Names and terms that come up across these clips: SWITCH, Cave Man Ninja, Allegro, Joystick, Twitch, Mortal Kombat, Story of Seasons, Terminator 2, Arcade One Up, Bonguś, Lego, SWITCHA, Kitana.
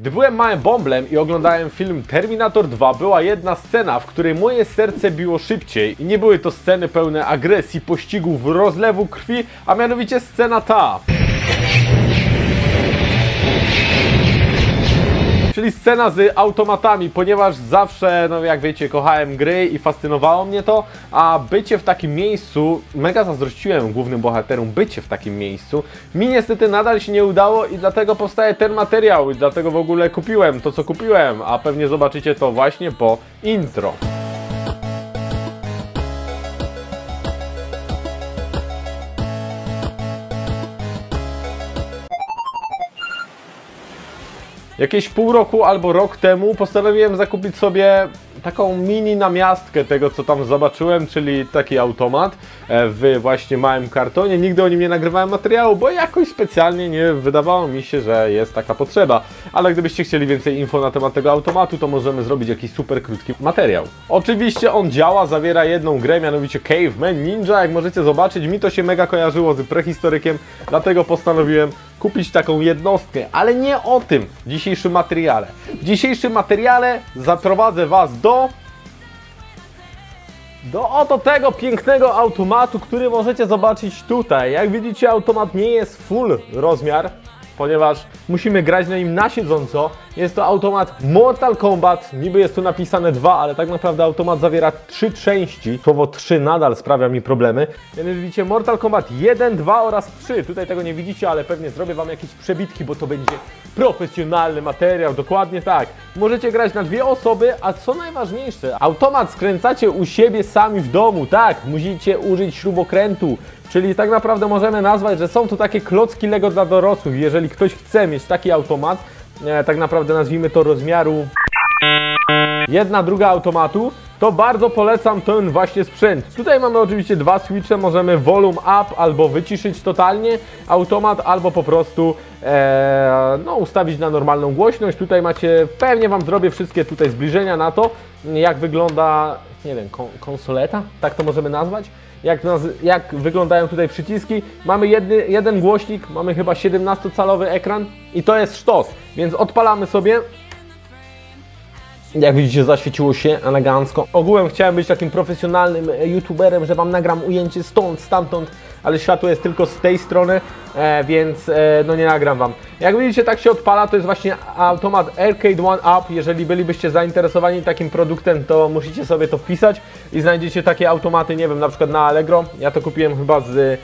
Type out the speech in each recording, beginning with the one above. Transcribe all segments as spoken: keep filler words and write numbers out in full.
Gdy byłem małym bąblem i oglądałem film Terminator dwa, była jedna scena, w której moje serce biło szybciej i nie były to sceny pełne agresji, pościgów, rozlewu krwi, a mianowicie scena ta. Czyli scena z automatami, ponieważ zawsze, no jak wiecie, kochałem gry i fascynowało mnie to, a bycie w takim miejscu, mega zazdrościłem głównym bohaterom bycie w takim miejscu, mi niestety nadal się nie udało i dlatego powstaje ten materiał i dlatego w ogóle kupiłem to, co kupiłem, a pewnie zobaczycie to właśnie po intro. Jakieś pół roku albo rok temu postanowiłem zakupić sobie taką mini namiastkę tego, co tam zobaczyłem, czyli taki automat w właśnie małym kartonie. Nigdy o nim nie nagrywałem materiału, bo jakoś specjalnie nie wydawało mi się, że jest taka potrzeba. Ale gdybyście chcieli więcej info na temat tego automatu, to możemy zrobić jakiś super krótki materiał. Oczywiście on działa, zawiera jedną grę, mianowicie Cave Man Ninja. Jak możecie zobaczyć, mi to się mega kojarzyło z prehistorykiem, dlatego postanowiłem kupić taką jednostkę, ale nie o tym w dzisiejszym materiale. W dzisiejszym materiale zaprowadzę Was do... do oto tego pięknego automatu, który możecie zobaczyć tutaj. Jak widzicie, automat nie jest full rozmiar, ponieważ musimy grać na nim na siedząco. Jest to automat Mortal Kombat, niby jest tu napisane dwa, ale tak naprawdę automat zawiera trzy części. Słowo trzy nadal sprawia mi problemy. Mianowicie Mortal Kombat jeden, dwa oraz trzy. Tutaj tego nie widzicie, ale pewnie zrobię Wam jakieś przebitki, bo to będzie profesjonalny materiał, dokładnie tak. Możecie grać na dwie osoby, a co najważniejsze, automat skręcacie u siebie sami w domu, tak, musicie użyć śrubokrętu. Czyli tak naprawdę możemy nazwać, że są to takie klocki Lego dla dorosłych. Jeżeli ktoś chce mieć taki automat, e, tak naprawdę nazwijmy to rozmiaru jedna druga automatu, to bardzo polecam ten właśnie sprzęt. Tutaj mamy oczywiście dwa switche, możemy volume up albo wyciszyć totalnie automat, albo po prostu e, no, ustawić na normalną głośność. Tutaj macie, pewnie Wam zrobię wszystkie tutaj zbliżenia na to, jak wygląda, nie wiem, kon konsoleta, tak to możemy nazwać. Jak, naz jak wyglądają tutaj przyciski. Mamy jedny, jeden głośnik, mamy chyba siedemnastocalowy ekran i to jest sztos, więc odpalamy sobie. Jak widzicie, zaświeciło się elegancko. Ogółem chciałem być takim profesjonalnym youtuberem, że Wam nagram ujęcie stąd, stamtąd, ale światło jest tylko z tej strony, e, więc e, no nie nagram Wam. Jak widzicie, tak się odpala, to jest właśnie automat Arcade One Up. Jeżeli bylibyście zainteresowani takim produktem, to musicie sobie to wpisać i znajdziecie takie automaty, nie wiem, na przykład na Allegro. Ja to kupiłem chyba z,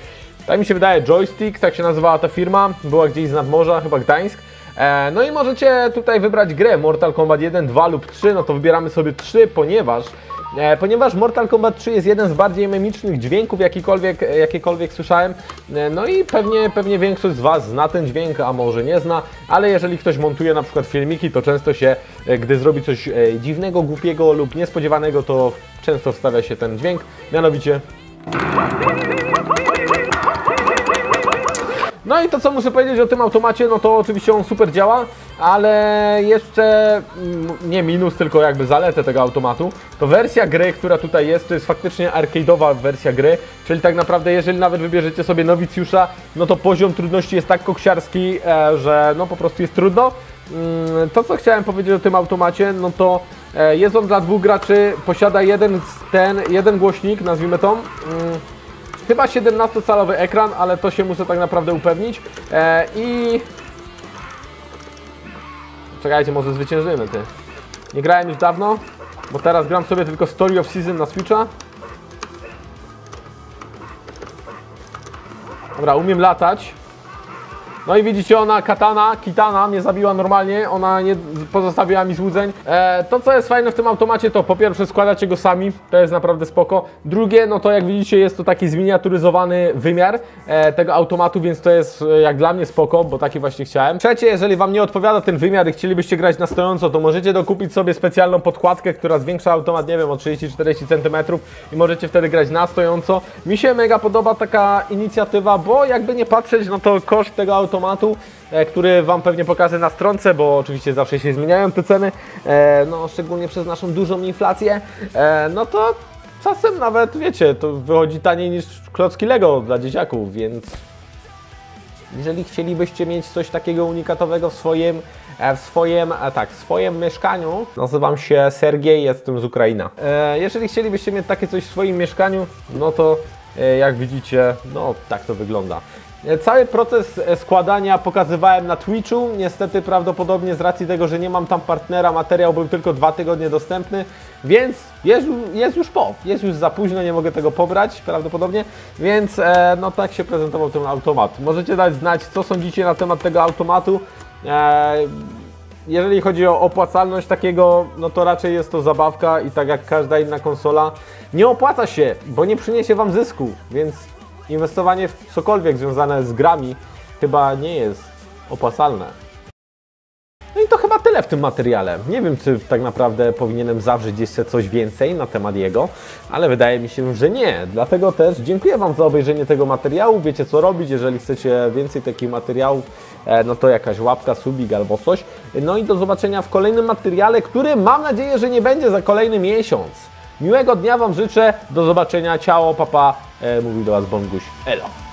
tak mi się wydaje, Joystick, tak się nazywała ta firma, była gdzieś z nadmorza, chyba Gdańsk. No i możecie tutaj wybrać grę Mortal Kombat jeden, dwa lub trzy, no to wybieramy sobie trzy, ponieważ ponieważ Mortal Kombat trzy jest jeden z bardziej memicznych dźwięków, jakikolwiek, jakiekolwiek słyszałem. No i pewnie, pewnie większość z Was zna ten dźwięk, a może nie zna, ale jeżeli ktoś montuje na przykład filmiki, to często się, gdy zrobi coś dziwnego, głupiego lub niespodziewanego, to często wstawia się ten dźwięk, mianowicie... No i to, co muszę powiedzieć o tym automacie, no to oczywiście on super działa, ale jeszcze nie minus, tylko jakby zaletę tego automatu, to wersja gry, która tutaj jest, to jest faktycznie arcade'owa wersja gry, czyli tak naprawdę jeżeli nawet wybierzecie sobie nowicjusza, no to poziom trudności jest tak koksiarski, że no po prostu jest trudno. To, co chciałem powiedzieć o tym automacie, no to jest on dla dwóch graczy, posiada jeden, ten, jeden głośnik, nazwijmy to. Chyba siedemnastocalowy ekran, ale to się muszę tak naprawdę upewnić. Eee, I... Czekajcie, może zwyciężymy, ty. Nie grałem już dawno, bo teraz gram sobie tylko Story of Seasons na Switcha. Dobra, umiem latać. No i widzicie, ona, katana, kitana mnie zabiła normalnie, ona nie pozostawiła mi złudzeń. E, to, co jest fajne w tym automacie, to po pierwsze składacie go sami, to jest naprawdę spoko. Drugie, no to jak widzicie, jest to taki zminiaturyzowany wymiar e, tego automatu, więc to jest jak dla mnie spoko, bo taki właśnie chciałem. Trzecie, jeżeli Wam nie odpowiada ten wymiar i chcielibyście grać na stojąco, to możecie dokupić sobie specjalną podkładkę, która zwiększa automat, nie wiem, o trzydzieści czterdzieści centymetrów i możecie wtedy grać na stojąco. Mi się mega podoba taka inicjatywa, bo jakby nie patrzeć, no to koszt tego automatu, Automatu, który Wam pewnie pokażę na stronce, bo oczywiście zawsze się zmieniają te ceny, no szczególnie przez naszą dużą inflację, no to czasem nawet, wiecie, to wychodzi taniej niż klocki Lego dla dzieciaków, więc Jeżeli chcielibyście mieć coś takiego unikatowego w swoim, w swoim, tak, w swoim mieszkaniu, nazywam się Sergiej, jestem z Ukrainy. Jeżeli chcielibyście mieć takie coś w swoim mieszkaniu, no to jak widzicie, no tak to wygląda. Cały proces składania pokazywałem na Twitchu, niestety prawdopodobnie z racji tego, że nie mam tam partnera, materiał był tylko dwa tygodnie dostępny, więc jest, jest już po, jest już za późno, nie mogę tego pobrać prawdopodobnie, więc e, no tak się prezentował ten automat. Możecie dać znać, co sądzicie na temat tego automatu. E, jeżeli chodzi o opłacalność takiego, no to raczej jest to zabawka i tak jak każda inna konsola, nie opłaca się, bo nie przyniesie Wam zysku, więc inwestowanie w cokolwiek związane z grami chyba nie jest opłacalne. No i to chyba tyle w tym materiale. Nie wiem, czy tak naprawdę powinienem zawrzeć jeszcze coś więcej na temat jego, ale wydaje mi się, że nie. Dlatego też dziękuję Wam za obejrzenie tego materiału. Wiecie, co robić. Jeżeli chcecie więcej takich materiałów, no to jakaś łapka, subik albo coś. No i do zobaczenia w kolejnym materiale, który mam nadzieję, że nie będzie za kolejny miesiąc. Miłego dnia Wam życzę, do zobaczenia, ciao, papa, e, mówił do Was Bonguś, elo.